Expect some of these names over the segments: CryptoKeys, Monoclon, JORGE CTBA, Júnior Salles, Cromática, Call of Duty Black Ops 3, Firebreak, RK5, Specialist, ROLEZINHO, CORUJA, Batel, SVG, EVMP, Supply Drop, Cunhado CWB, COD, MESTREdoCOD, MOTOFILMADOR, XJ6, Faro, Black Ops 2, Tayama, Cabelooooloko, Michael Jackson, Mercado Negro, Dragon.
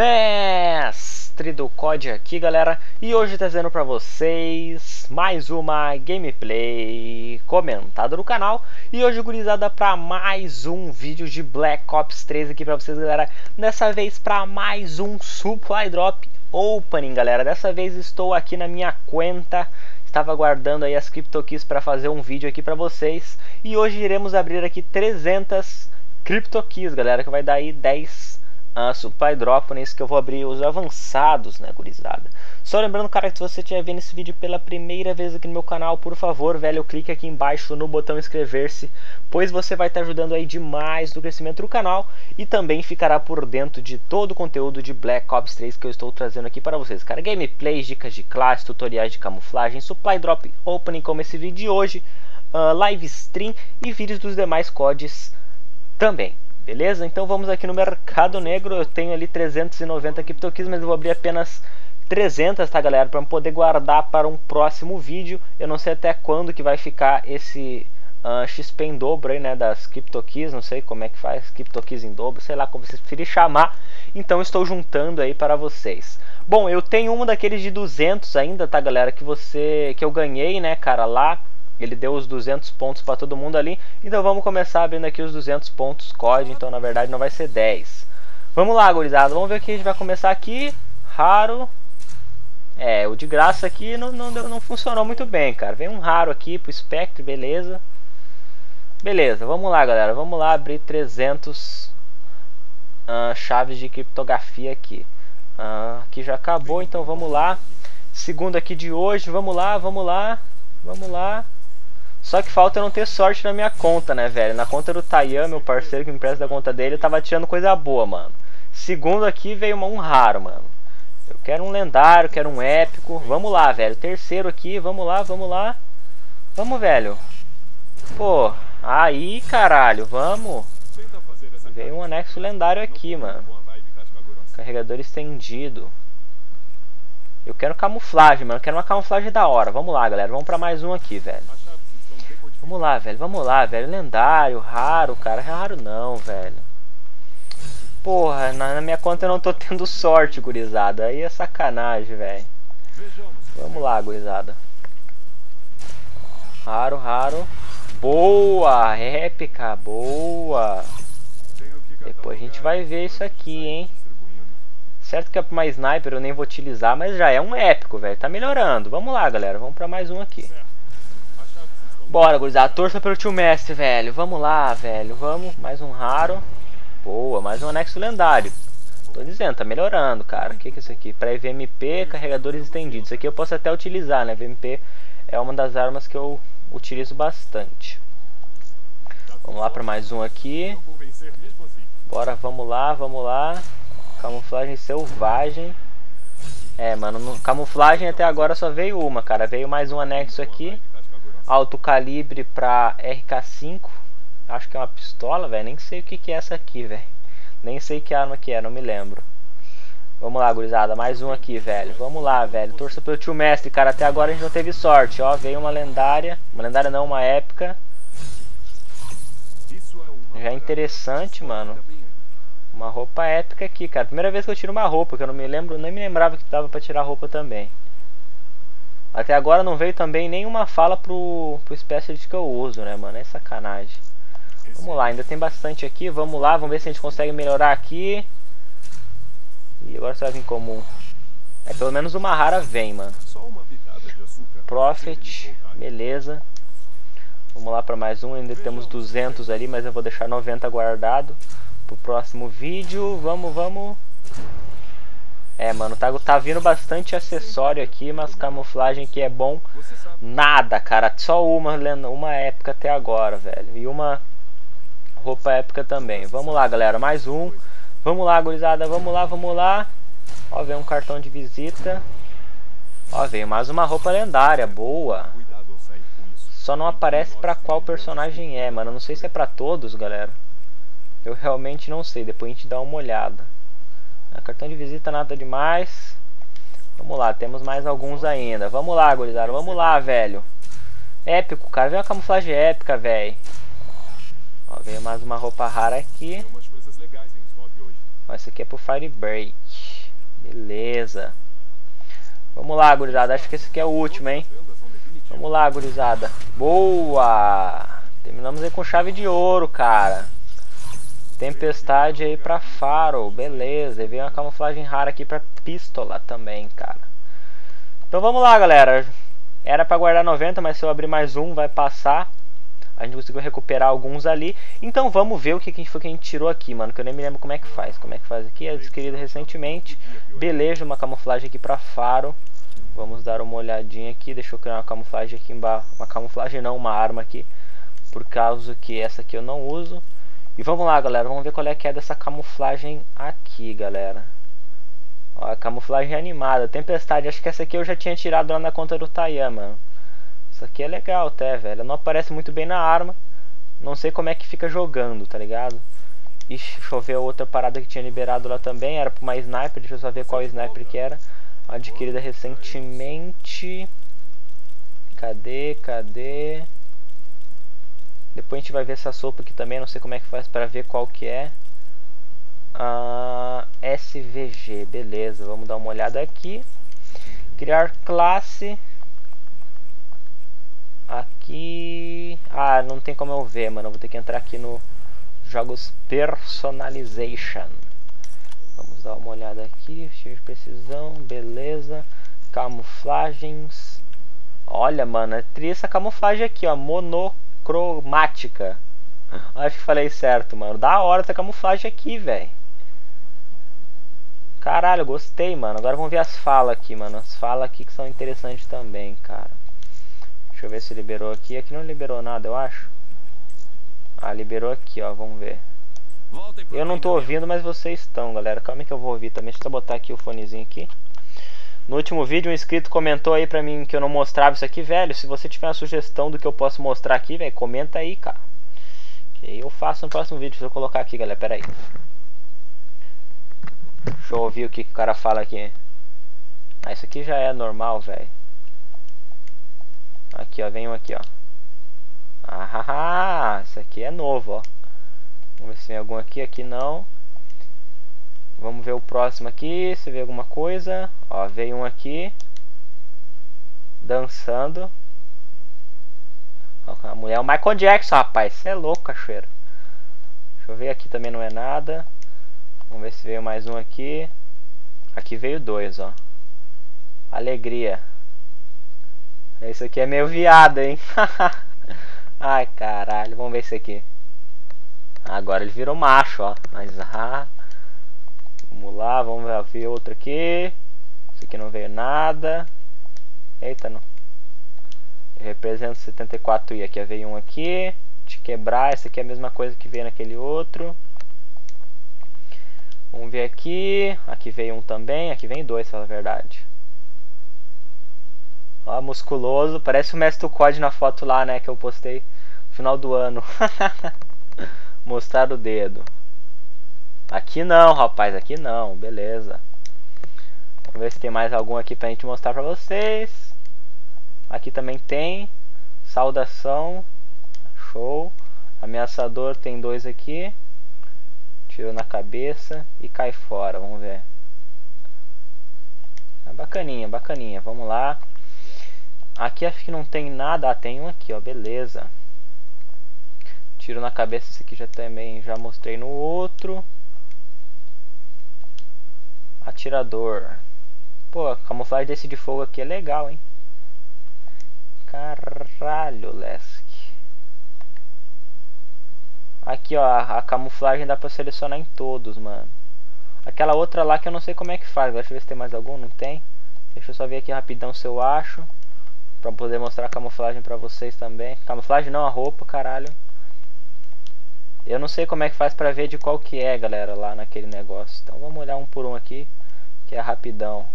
mestre do COD aqui, galera, e hoje trazendo para vocês mais uma gameplay comentada no canal. E hoje, gurizada, para mais um vídeo de Black Ops 3 aqui para vocês, galera. Dessa vez para mais um Supply Drop Opening, galera. Dessa vez estou aqui na minha conta. Estava guardando aí as CryptoKeys para fazer um vídeo aqui para vocês. E hoje iremos abrir aqui 300 CryptoKeys, galera, que vai dar aí 10 Supply Drop, nesse que eu vou abrir os avançados, né, gurizada. Só lembrando, cara, que se você estiver vendo esse vídeo pela primeira vez aqui no meu canal, por favor, velho, clique aqui embaixo no botão inscrever-se, pois você vai estar ajudando aí demais no crescimento do canal e também ficará por dentro de todo o conteúdo de Black Ops 3 que eu estou trazendo aqui para vocês, cara. Gameplays, dicas de classe, tutoriais de camuflagem, Supply Drop Opening como esse vídeo de hoje, live stream e vídeos dos demais CODs também. Beleza? Então vamos aqui no Mercado Negro. Eu tenho ali 390 CryptoKeys, mas eu vou abrir apenas 300, tá, galera? Para poder guardar para um próximo vídeo. Eu não sei até quando que vai ficar esse XP em dobro aí, né, das CryptoKeys. Não sei como é que faz, CryptoKeys em dobro, sei lá como vocês preferirem chamar. Então estou juntando aí para vocês. Bom, eu tenho um daqueles de 200 ainda, tá, galera? Que eu ganhei, né, cara, lá. Ele deu os 200 pontos para todo mundo ali. Então vamos começar abrindo aqui os 200 pontos COD. Então, na verdade, não vai ser 10. Vamos lá, gurizada. Vamos ver o que a gente vai começar aqui. Raro. É, o de graça aqui não funcionou muito bem, cara. Vem um raro aqui pro Spectrum, beleza. Beleza, vamos lá, galera. Vamos lá abrir 300 chaves de criptografia aqui. Aqui já acabou, então vamos lá. Segundo aqui de hoje. Vamos lá, vamos lá. Vamos lá. Só que falta eu não ter sorte na minha conta, né, velho? Na conta do Tayama, meu parceiro que me empresta da conta dele, eu tava tirando coisa boa, mano. Segundo aqui veio um raro, mano. Eu quero um lendário, quero um épico. Vamos lá, velho. Terceiro aqui, vamos lá, vamos lá. Vamos, velho. Pô, aí, caralho, vamos. Veio um anexo lendário aqui, mano. Carregador estendido. Eu quero camuflagem, mano. Eu quero uma camuflagem da hora. Vamos lá, galera. Vamos pra mais um aqui, velho. Vamos lá, velho. Vamos lá, velho. Lendário, raro, cara. Raro não, velho. Porra, na minha conta eu não tô tendo sorte, gurizada. Aí é sacanagem, velho. Vamos lá, gurizada. Raro, raro. Boa! Épica, boa! Depois a gente vai ver isso aqui, hein? Certo que é pra uma sniper, eu nem vou utilizar, mas já é um épico, velho. Tá melhorando. Vamos lá, galera. Vamos pra mais um aqui. Bora, gurizada. Torça pelo tio mestre, velho. Vamos lá, velho. Vamos. Mais um raro. Boa. Mais um anexo lendário. Tô dizendo, tá melhorando, cara. O que que é isso aqui? Pra EVMP, carregadores estendidos. Isso aqui eu posso até utilizar, né? EVMP é uma das armas que eu utilizo bastante. Vamos lá pra mais um aqui. Bora, vamos lá, vamos lá. Camuflagem selvagem. É, mano, camuflagem até agora só veio uma, cara. Veio mais um anexo aqui. Alto calibre pra RK5. Acho que é uma pistola, velho. Nem sei o que que é essa aqui, velho. Nem sei que arma que é, não me lembro. Vamos lá, gurizada. Mais um aqui, velho. Vamos lá, velho. Torça pelo tio mestre, cara. Até agora a gente não teve sorte, ó. Veio uma lendária. Uma lendária não, uma épica. Já é interessante, mano. Uma roupa épica aqui, cara. Primeira vez que eu tiro uma roupa, que eu não me lembro, nem me lembrava que dava pra tirar roupa também. Até agora não veio também nenhuma fala pro Specialist que eu uso, né, mano? É sacanagem. Vamos lá, ainda tem bastante aqui. Vamos lá, vamos ver se a gente consegue melhorar aqui. E agora só vem comum. É, pelo menos uma rara vem, mano. Profit, beleza. Vamos lá pra mais um. Ainda temos 200 ali, mas eu vou deixar 90 guardado pro próximo vídeo. Vamos, vamos. É, mano, tá vindo bastante acessório aqui, mas camuflagem que é bom nada, cara. Só uma épica até agora, velho. E uma roupa épica também. Vamos lá, galera, mais um. Vamos lá, gurizada, vamos lá, vamos lá. Ó, veio um cartão de visita. Ó, veio mais uma roupa lendária, boa. Só não aparece pra qual personagem é, mano. Não sei se é pra todos, galera. Eu realmente não sei, depois a gente dá uma olhada. Cartão de visita, nada demais. Vamos lá, temos mais alguns ainda. Vamos lá, gurizada, vamos lá, velho. Épico, cara, veio uma camuflagem épica, velho. Ó, veio mais uma roupa rara aqui. Ó, essa aqui é pro Firebreak. Beleza. Vamos lá, gurizada. Acho que esse aqui é o último, hein? Vamos lá, gurizada. Boa! Terminamos aí com chave de ouro, cara. Tempestade aí pra Faro. Beleza. E veio uma camuflagem rara aqui pra pistola também, cara. Então vamos lá, galera. Era pra guardar 90, mas se eu abrir mais um, vai passar. A gente conseguiu recuperar alguns ali. Então vamos ver o que foi que a gente tirou aqui, mano. Que eu nem me lembro como é que faz. Como é que faz aqui? É adquirido recentemente. Beleza, uma camuflagem aqui pra Faro. Vamos dar uma olhadinha aqui. Deixa eu criar uma camuflagem aqui embaixo. Uma camuflagem não, uma arma aqui. Por causa que essa aqui eu não uso. E vamos lá, galera. Vamos ver qual é que é dessa camuflagem aqui, galera. Ó, a camuflagem animada. Tempestade. Acho que essa aqui eu já tinha tirado lá na conta do Tayama. Isso aqui é legal até, velho. Não aparece muito bem na arma. Não sei como é que fica jogando, tá ligado? Ixi, deixa eu ver outra parada que tinha liberado lá também. Era pra uma sniper. Deixa eu só ver qual sniper que era. Adquirida recentemente. Cadê? Depois a gente vai ver essa sopa aqui também, não sei como é que faz pra ver qual que é. SVG, beleza, vamos dar uma olhada aqui. Criar classe. Aqui... Ah, não tem como eu ver, mano, eu vou ter que entrar aqui no Jogos Personalization. Vamos dar uma olhada aqui, tiro de precisão, beleza. Camuflagens. Olha, mano, é tri essa camuflagem aqui, ó, monoclon. Cromática. Acho que falei certo, mano. Da hora essa camuflagem aqui, velho. Caralho, gostei, mano. Agora vamos ver as falas aqui, mano. As falas aqui que são interessantes também, cara. Deixa eu ver se liberou aqui. Aqui não liberou nada, eu acho. Ah, liberou aqui, ó. Vamos ver. Eu não tô ouvindo, mas vocês estão, galera. Calma que eu vou ouvir também. Deixa eu botar aqui o fonezinho aqui. No último vídeo, um inscrito comentou aí pra mim que eu não mostrava isso aqui, velho. Se você tiver uma sugestão do que eu posso mostrar aqui, velho, comenta aí, cara. Que eu faço no próximo vídeo. Deixa eu colocar aqui, galera. Pera aí. Deixa eu ouvir o que o cara fala aqui. Ah, isso aqui já é normal, velho. Aqui, ó. Vem um aqui, ó. Ah, isso aqui é novo, ó. Vamos ver se tem algum aqui. Aqui não. Vamos ver o próximo aqui, se vê alguma coisa. Ó, veio um aqui. Dançando. Ó, a mulher é o Michael Jackson, rapaz. Você é louco, cachoeiro. Deixa eu ver aqui, também não é nada. Vamos ver se veio mais um aqui. Aqui veio dois, ó. Alegria. Esse aqui é meio viado, hein? Ai, caralho. Vamos ver esse aqui. Agora ele virou macho, ó. Mas, ah... Vamos lá, vamos ver outro aqui. Esse aqui não veio nada. Eita, não. Eu represento 74i. Aqui veio um aqui. De quebrar, esse aqui é a mesma coisa que veio naquele outro. Vamos ver aqui. Aqui veio um também. Aqui vem dois, fala a verdade. Ó, musculoso. Parece o mestre do COD na foto lá, né? Que eu postei no final do ano. Mostrar o dedo. Aqui não, rapaz, aqui não, beleza. Vamos ver se tem mais algum aqui pra gente mostrar pra vocês. Aqui também tem. Saudação. Show. Ameaçador tem dois aqui. Tirou na cabeça e cai fora, vamos ver. É bacaninha, bacaninha, vamos lá. Aqui acho que não tem nada, ah, tem um aqui, ó, beleza. Tiro na cabeça, esse aqui já também já mostrei no outro. Atirador. Pô, a camuflagem desse de fogo aqui é legal, hein? Caralho, Lesk. Aqui, ó, a camuflagem dá pra selecionar em todos, mano. Aquela outra lá que eu não sei como é que faz. Deixa eu ver se tem mais algum, não tem? Deixa eu só ver aqui rapidão se eu acho. Pra poder mostrar a camuflagem pra vocês também. Camuflagem não, a roupa, caralho. Eu não sei como é que faz pra ver de qual que é, galera, lá naquele negócio. Então vamos olhar um por um aqui, que é rapidão.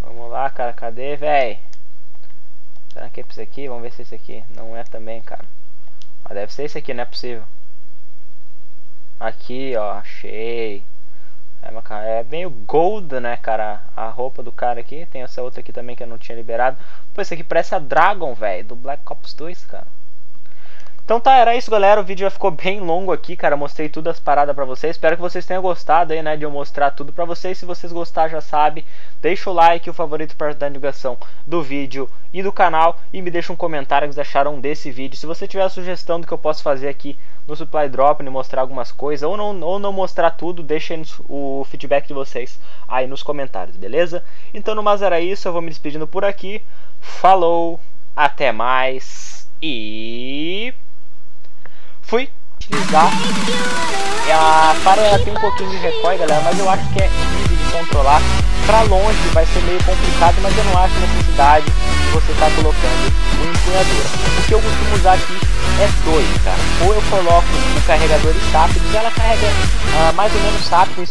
Vamos lá, cara, cadê, véi? Será que é pra esse aqui? Vamos ver se é esse aqui. Não é também, cara. Ah, deve ser esse aqui, não é possível. Aqui, ó, achei. É meio gold, né, cara? A roupa do cara aqui. Tem essa outra aqui também que eu não tinha liberado. Pô, esse aqui parece a Dragon, velho, do Black Ops 2, cara. Então tá, era isso, galera. O vídeo já ficou bem longo aqui, cara. Eu mostrei tudo as paradas pra vocês. Espero que vocês tenham gostado aí, né, de eu mostrar tudo pra vocês. Se vocês gostar, já sabe, deixa o like, o favorito para ajudar a divulgação do vídeo e do canal. E me deixa um comentário que vocês acharam desse vídeo. Se você tiver a sugestão do que eu posso fazer aqui no Supply Drop, me mostrar algumas coisas ou não mostrar tudo, deixem o feedback de vocês aí nos comentários, beleza? Então no mais era isso, eu vou me despedindo por aqui. Falou, até mais e fui utilizar. A Faro ela tem um pouquinho de recoil, galera, mas eu acho que é difícil de controlar. Pra longe vai ser meio complicado, mas eu não acho necessidade de você estar colocando uma empunhadura. O que eu costumo usar aqui é dois, cara. Ou eu coloco o carregador de sapo, ela carrega mais ou menos sapo.